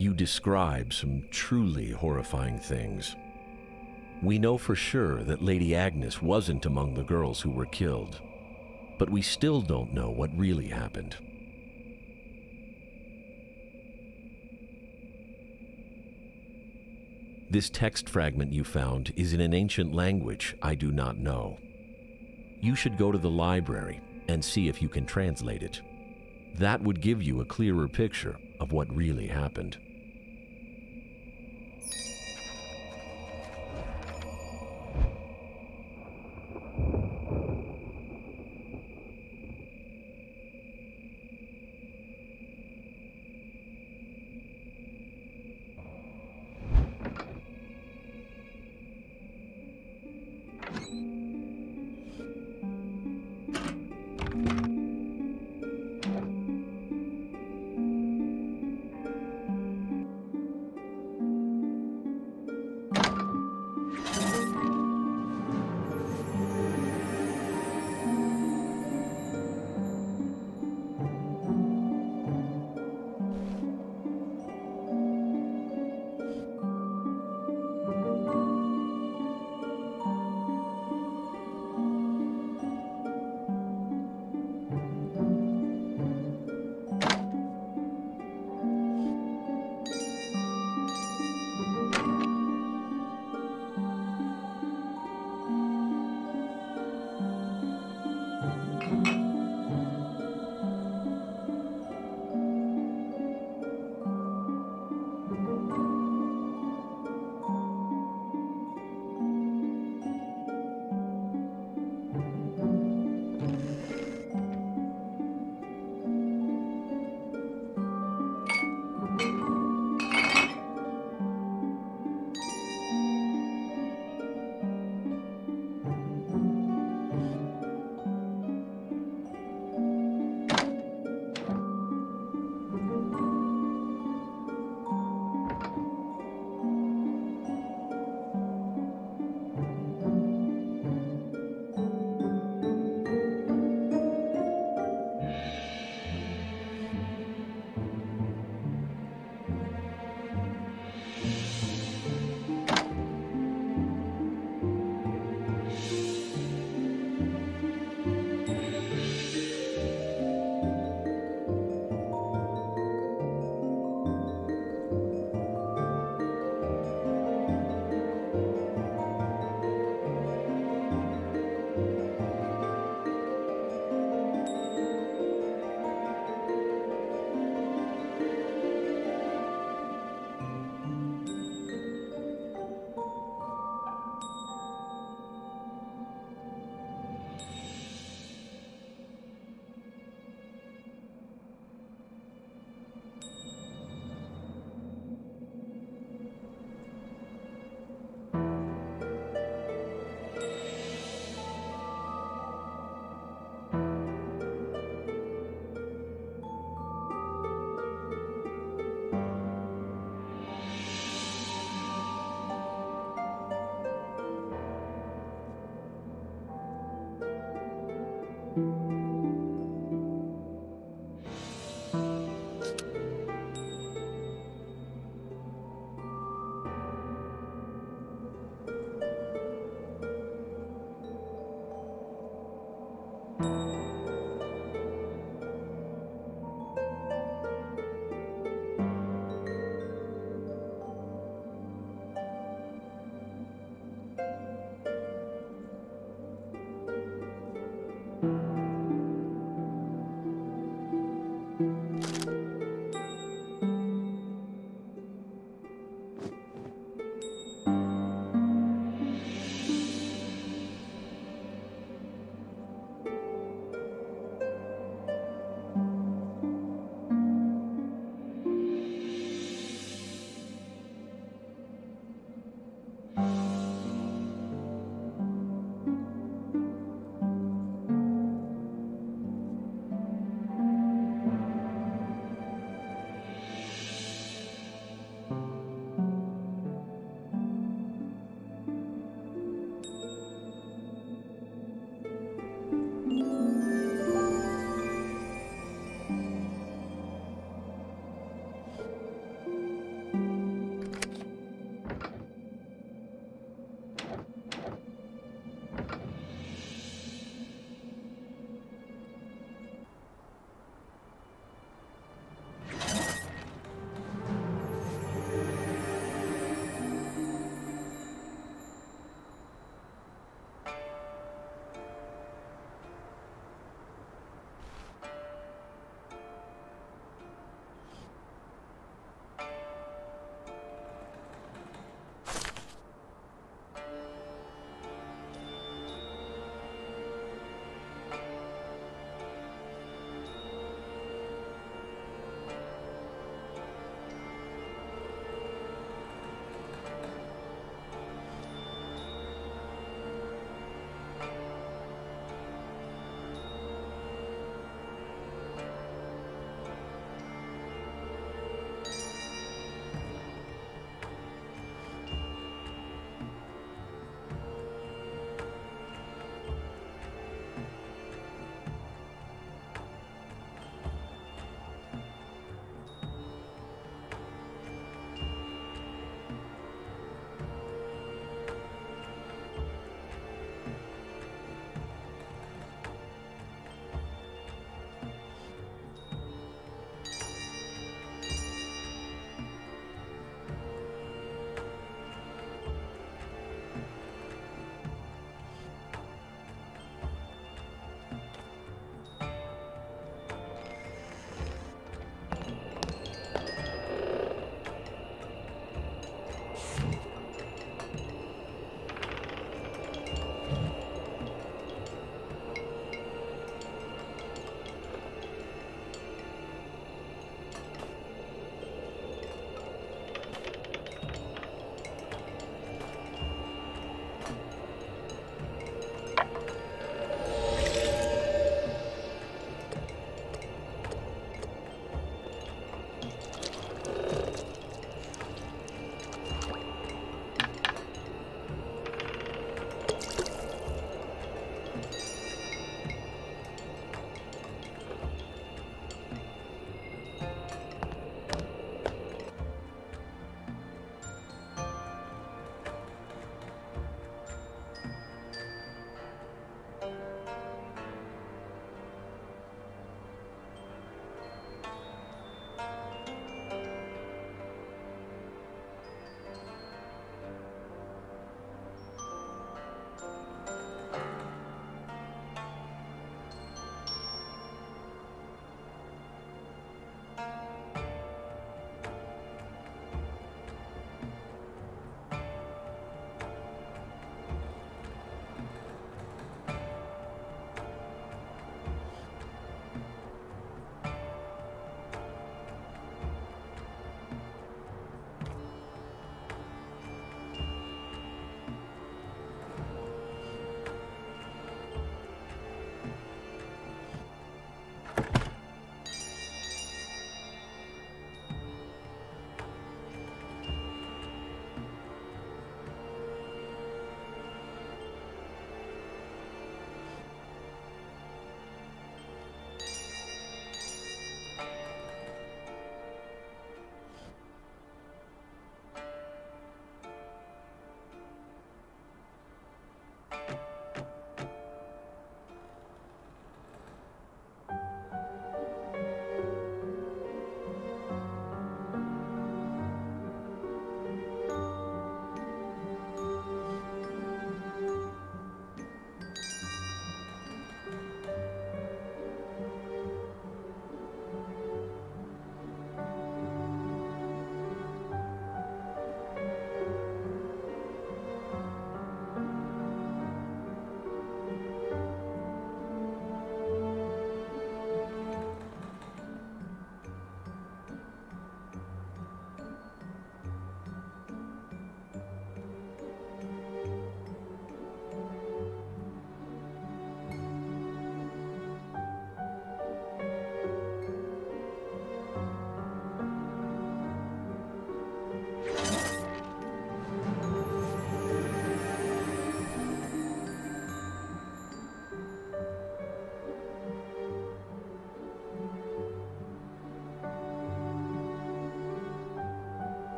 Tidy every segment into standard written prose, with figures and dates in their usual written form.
you describe some truly horrifying things. We know for sure that Lady Agnes wasn't among the girls who were killed, but we still don't know what really happened. This text fragment you found is in an ancient language I do not know. You should go to the library and see if you can translate it. That would give you a clearer picture of what really happened.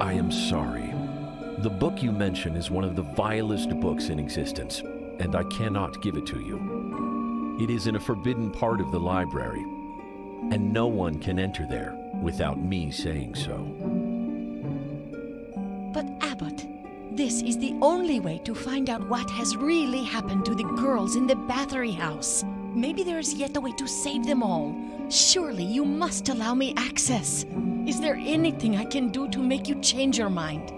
I am sorry. The book you mention is one of the vilest books in existence, and I cannot give it to you. It is in a forbidden part of the library, and no one can enter there without me saying so. But Abbot, this is the only way to find out what has really happened to the girls in the Bathory house. Maybe there is yet a way to save them all. Surely you must allow me access. Is there anything I can do to make you change your mind?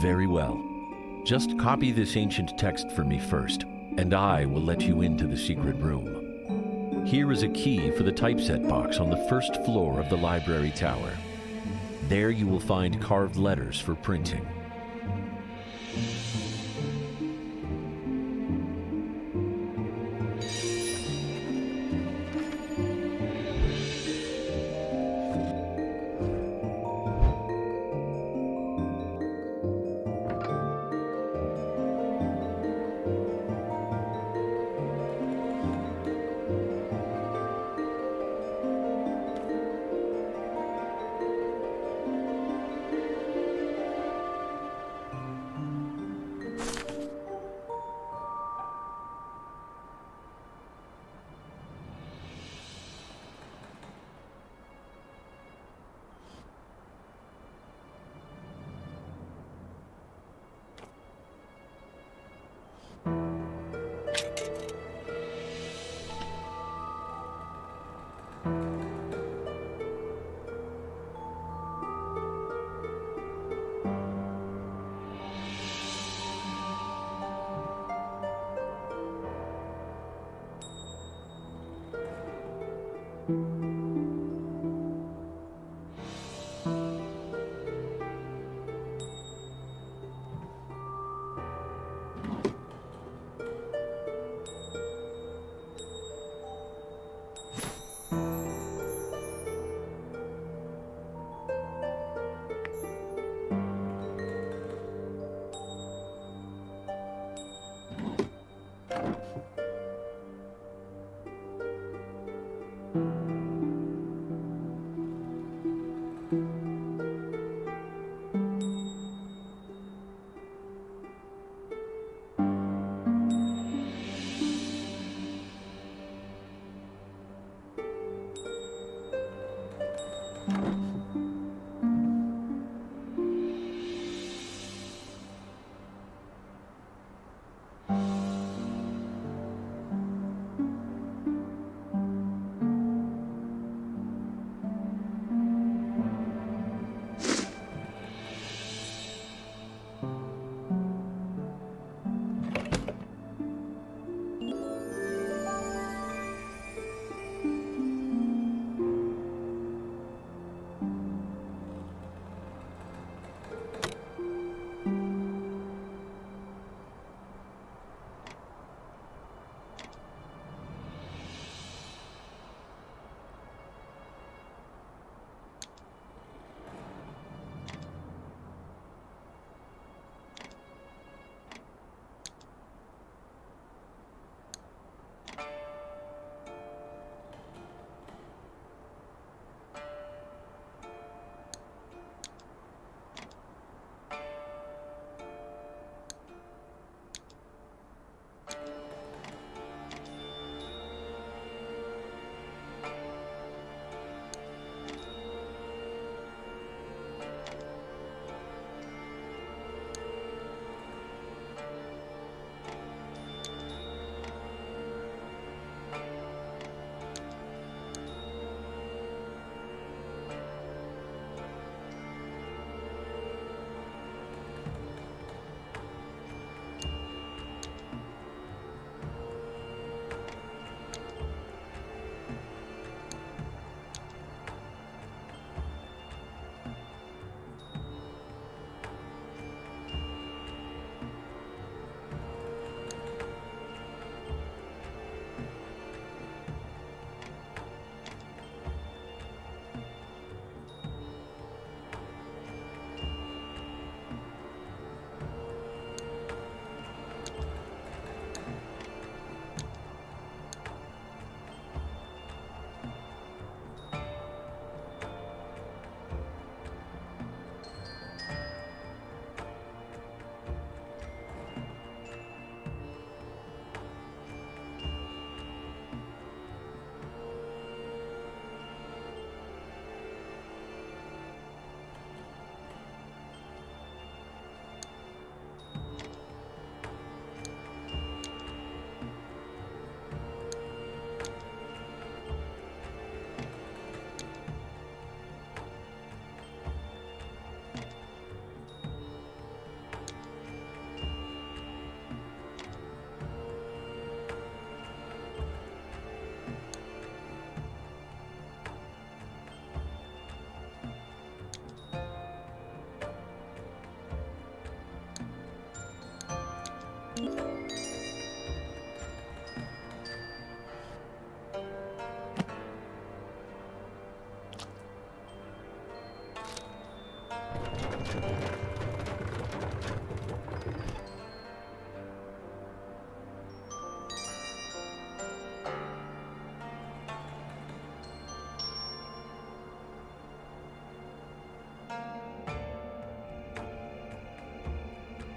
Very well. Just copy this ancient text for me first, and I will let you into the secret room. Here is a key for the typeset box on the first floor of the library tower. There you will find carved letters for printing.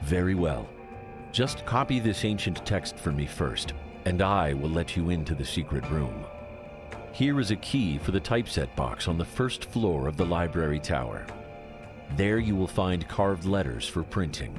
Very well. Just copy this ancient text for me first, and I will let you into the secret room. Here is a key for the typeset box on the first floor of the library tower. There you will find carved letters for printing.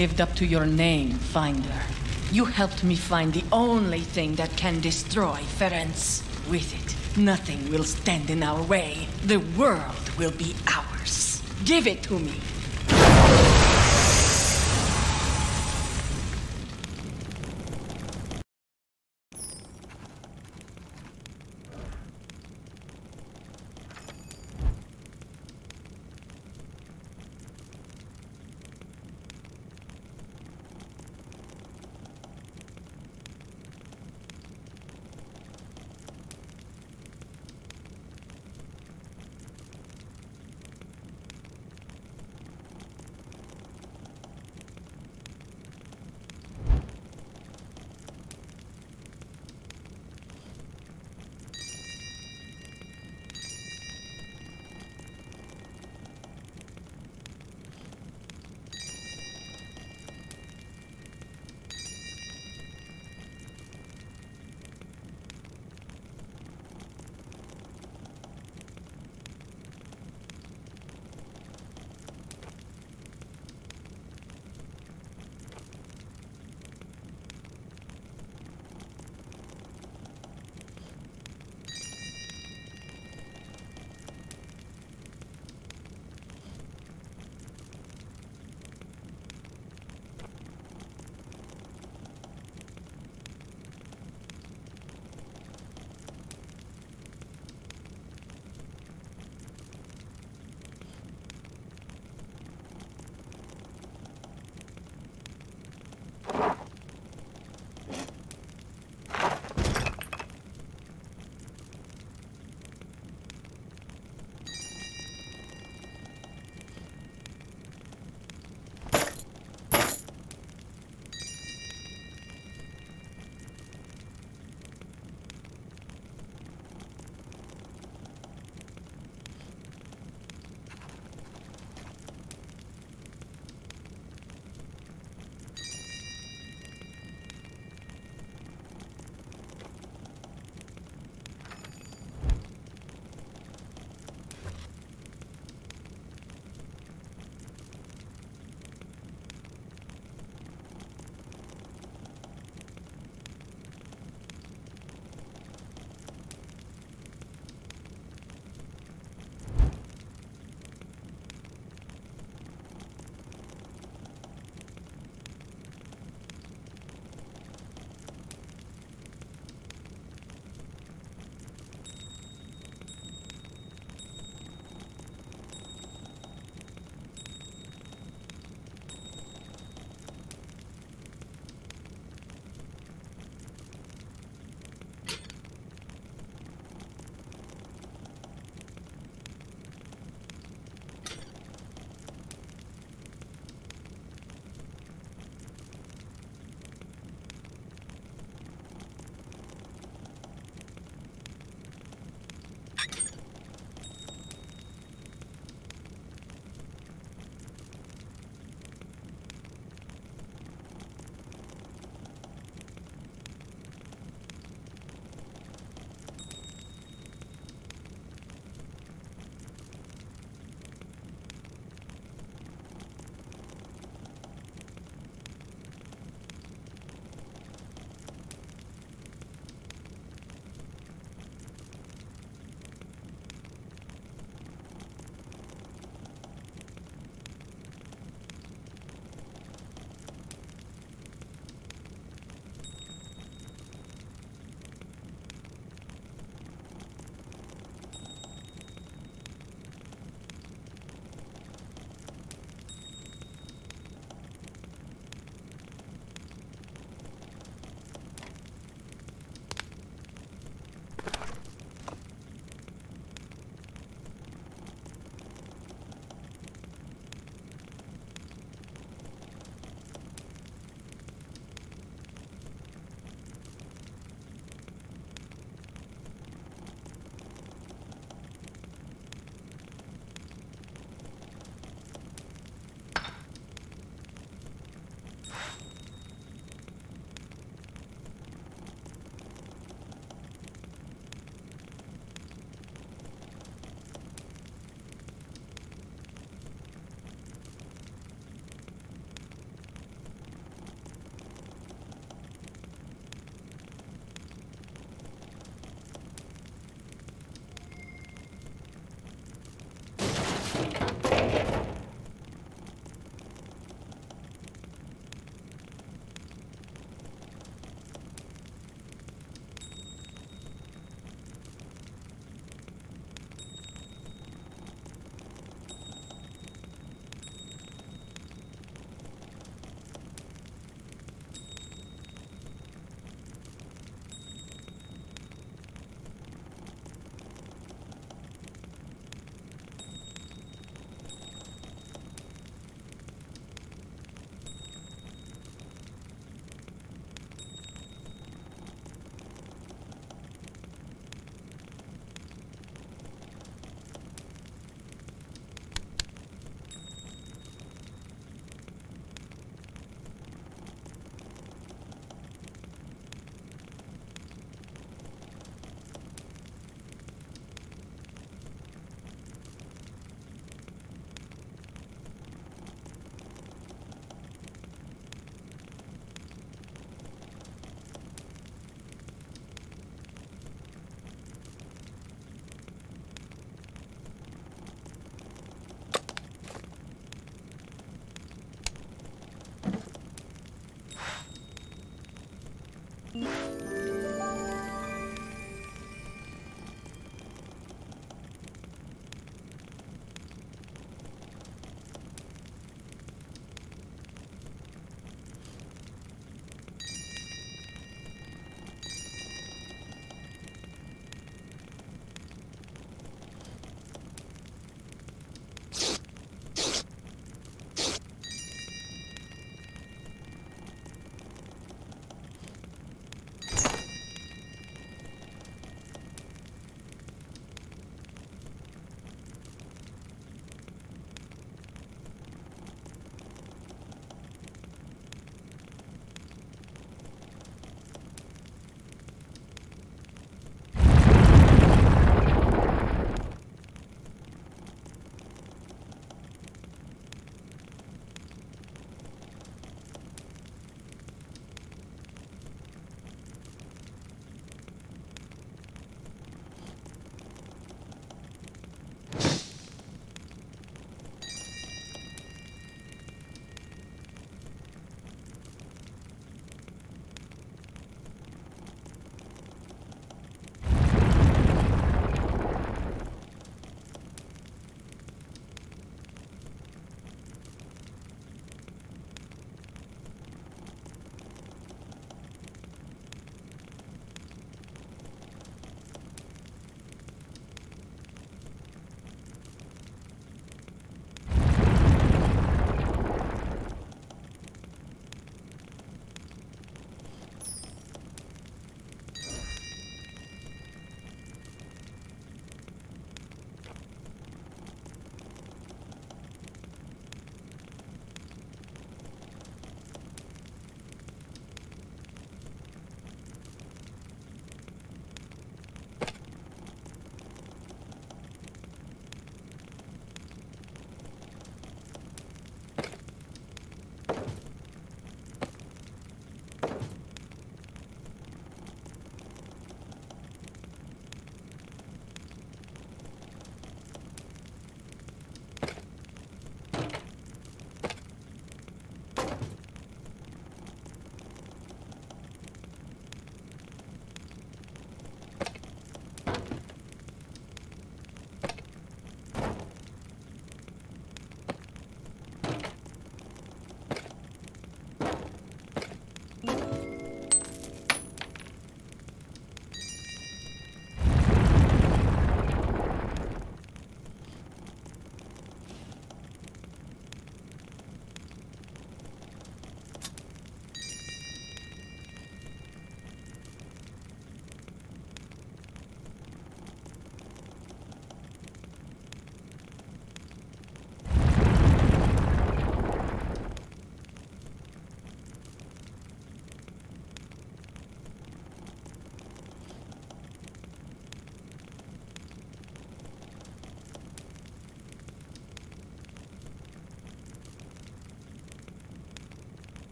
lived up to your name, Finder. You helped me find the only thing that can destroy Ferenc. With it, nothing will stand in our way. The world will be ours. Give it to me.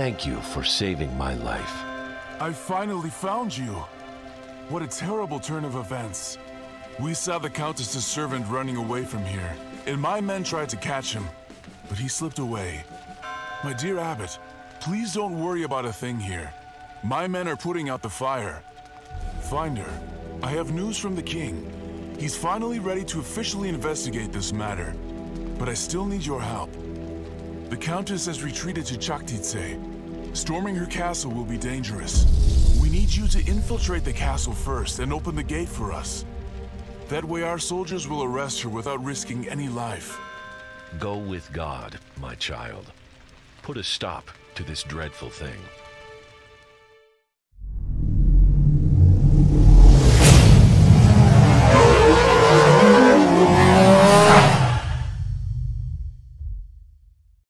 Thank you for saving my life. I finally found you. What a terrible turn of events. We saw the Countess's servant running away from here, and my men tried to catch him, but he slipped away. My dear Abbot, please don't worry about a thing here. My men are putting out the fire. Find her. I have news from the king. He's finally ready to officially investigate this matter, but I still need your help. The Countess has retreated to Chachtice. Storming her castle will be dangerous. We need you to infiltrate the castle first and open the gate for us. That way our soldiers will arrest her without risking any life. Go with God, my child. Put a stop to this dreadful thing.